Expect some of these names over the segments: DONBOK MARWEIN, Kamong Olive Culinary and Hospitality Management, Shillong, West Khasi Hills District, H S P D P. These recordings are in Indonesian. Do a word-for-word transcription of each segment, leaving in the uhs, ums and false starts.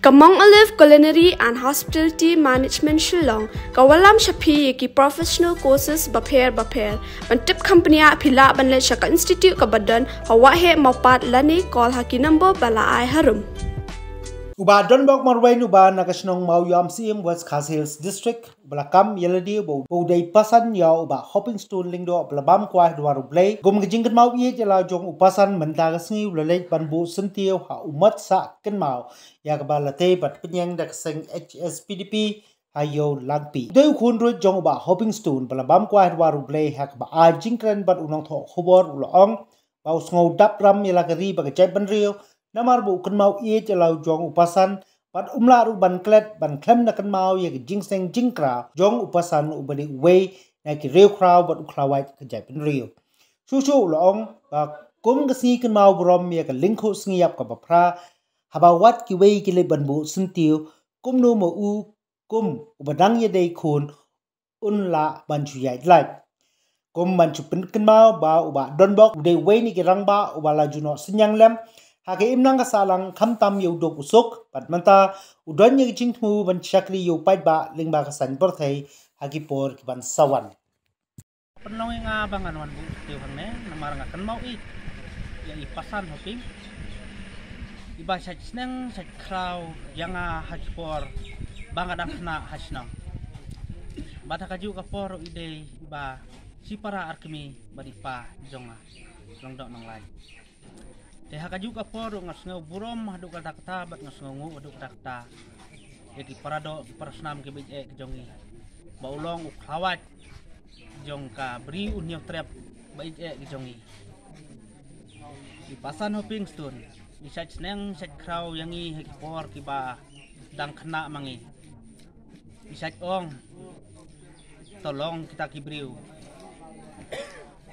Kamong Olive Culinary and Hospitality Management Shillong kawalam shapi ki professional courses baper baper mentip companya phila banle shaka institute ka badan hawa he mapat lani call haki number bala ai harum uba don bok marwainu ba nakasnong mauyam sim West Khasi Hills District belakam yeladi bo bodai pasan ya uba hopping stone lingdo blabam kwa dwaru blai gom gijingkan mau ye jela jong upasan mendagasni ulelek banbu sentiu ha umat sa kenmau ya kabalate bat penyang dakseng H S P D P hayo langpi deu khunru jong uba hopping stone blabam kwa dwaru blai hak ba ajingkran bat unong tho khobor ulong bau sngau dapram yelagari ba jai banrio namar bu kenmau ye jelau jong upasan pat umlaru ban klet ban klem na kenmau ye jingseng jingkra jong upasan ubali way na ki rew kraw bat ukhlawai ke jaipin rew chuchu long ba kum gsi kenmau brom ye ka linkho sngiap ka bapra haba wat ki way ki le ban bu sentiu kum no mo u kum ubadang ye dei khun unla ban chuyai lai kum ban chupin kenmau ba uba donbok de way ni ki rangba ubala juno senyang lem Hake imnang kasalang kamtam yau dok usuk, badmanta udon yang jingtmu ban syakri yau paidba lingba kasan berthai haki por kiban sawan. Penlong yang abang anuan bu, tiuhan me, nama orang akan mau i, ya ipasan hopi. Iba sajis neng sajkrau yang a haki por bang adang na hasnam. Bata kaju kapor ide iba si para arkemi badipa jonga longdok nang lain. Tehaka juga por ngas ngau burom haduk kata-kata bat ngas ngongu haduk kata-kata jadi parado persnam ke bije ke jongi baulong ukhawat jongka beri unyo trap bije ke jongi di pasan hopping stone di sach neng sach kraw yangi hek por kiba dang kena mangi di sach ong tolong kita kibriu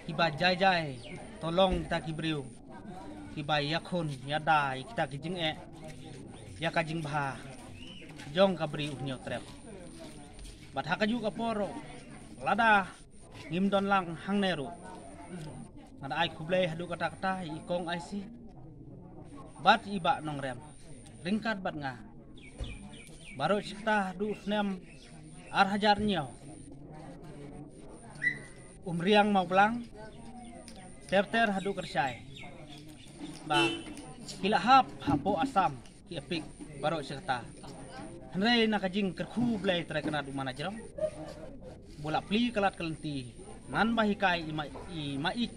kiba jai-jai tolong kita kibriu Kiba yakun yadai kita kijing e ya kajing bah jong kabri unyo trep bat hakaju kaporo lada ngim don lang hang neru ada ai kublai hadu kata-kata ikong ai si bat iba nong rem ringkat bat nga baru kita du nem ar hajar nyo umriang mau belang ter-ter hadu kersyai ba kila hap hapo asam ki apik barok serta hanrei nakajing kerku blai tra kana du manajer bola pli kalat kalenti nan bahikai imai imai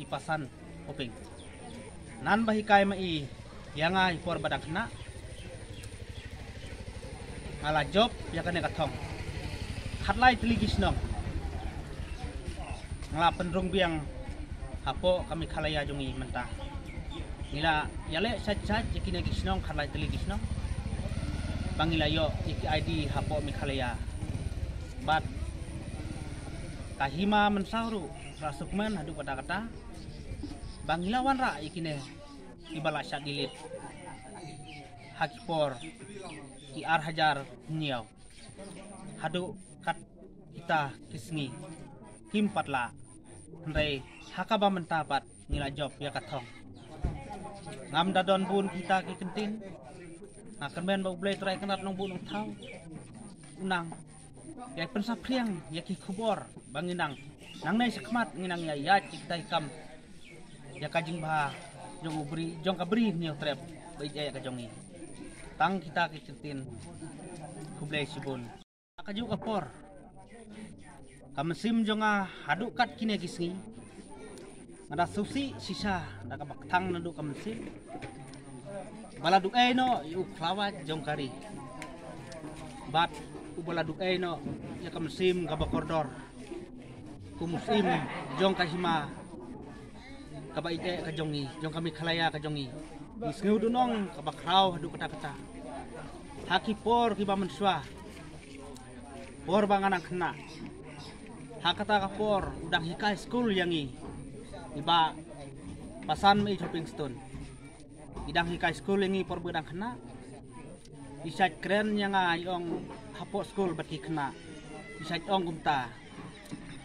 ipasan oping nan bahikai mai yangai por badakna ala job yakane kathong khatlai tligisnong ngla penrung biang hapo kami khalaya jungi mentah Nila yale sajat yakina kisnong khalai teli kisnong bangila yo iki I D hapo mikhalaya bat kahima mensauru rasukman hadu kata-kata bangila wan ra ikine ibala syagilit hakipor ki ar hajar niau hadu kat kita kisni kimpatla rei hakaba mentapat nila job ya kathong ngam dadon bun kita ke kentin akan men bau blai trai kanat nong bun nong thau unang ya pensa priang ya ki khubor banginang nang nai sekmat nginang ya ya citai kam ya kajing bah jong ubri jong kabri nyo trep bai ya kajongi tang kita ke kentin kublai sibun akaju kapor kamsim jonga haduk kat kine kisni ada susi sisa ada kabakthang na du kamsi bala du eno yu klawat jong kari bat u bala du eno ya kamsim kabakordor kumsim jong kahima kabaite kajongi jong kami khalaya kajongi isngeu dunong kabakhrau du kata-kata hakipor kiba menswa por banganak na hakata kapor udang hikai school yangi iba pasan me shopping stone idang hikai school ini perbedang kena bisa keren yang ayong hapok school bagi kena bisa ong gumta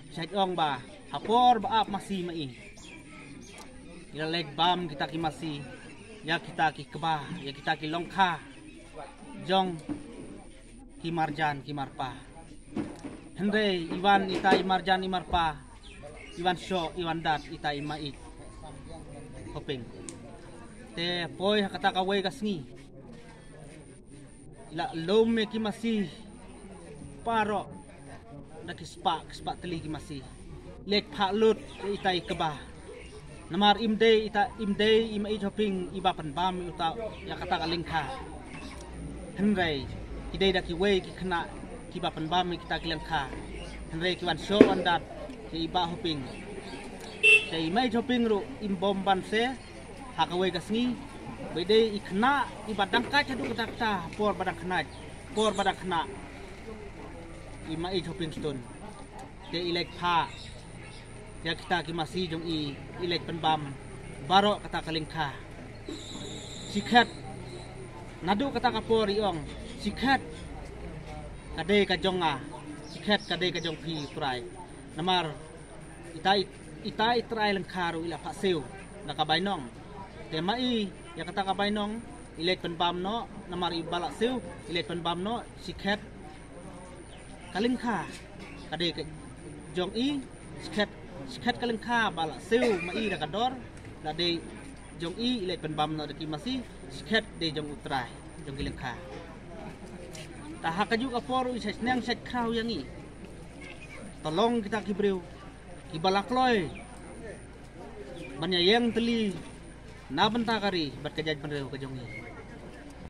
bisa ong bah hapor baap masih mai ila leg bam kita ki masih ya kita ki kebah ya kita ki longkha jong kimarjan kimarpa hendre iwan ita imarjan imarpa iwan sho iwan dat ita imai hoping te poi hakata kawai kasni la lome kimasi paro nakispa kispa teli kimasi lek phalut ita ikba namar imde ita imde imai hoping iba panbam uta yakata kalingkha hendre kidai daki wei ki kena ki ba panbam kita kelengkha hendre ki wan show on dat ki ba hoping dai mai hoping ru imbom ban se hakawei kasni bedai ikna ibadang ka chadu katakta por badang khna por badang khna ima i hoping stone de ilek pha ya kita ki masih jong i ilek panbam baro kata kelengkha sikhat nadu kata kapor iong sikhat kadai kajonga sikhat kadai kajong pi prai namar itai itai trai lengkaru ila paseu nakabainong temai ya kata kabainong ilek penbam no namar ibala seu ilek penbam no sikhat kalengkha kadai kajong i sikhat sikhat kalengkha bala seu mai dakador dadai jong i ilek penbam no dakimasi sikhat dei jong utrai jong lengkha tahak kajuk aporu isas nang set kau yang ini tolong kita kibreu kibalakloy banyak yang teli na bentakari berkejaj penreu kejong ini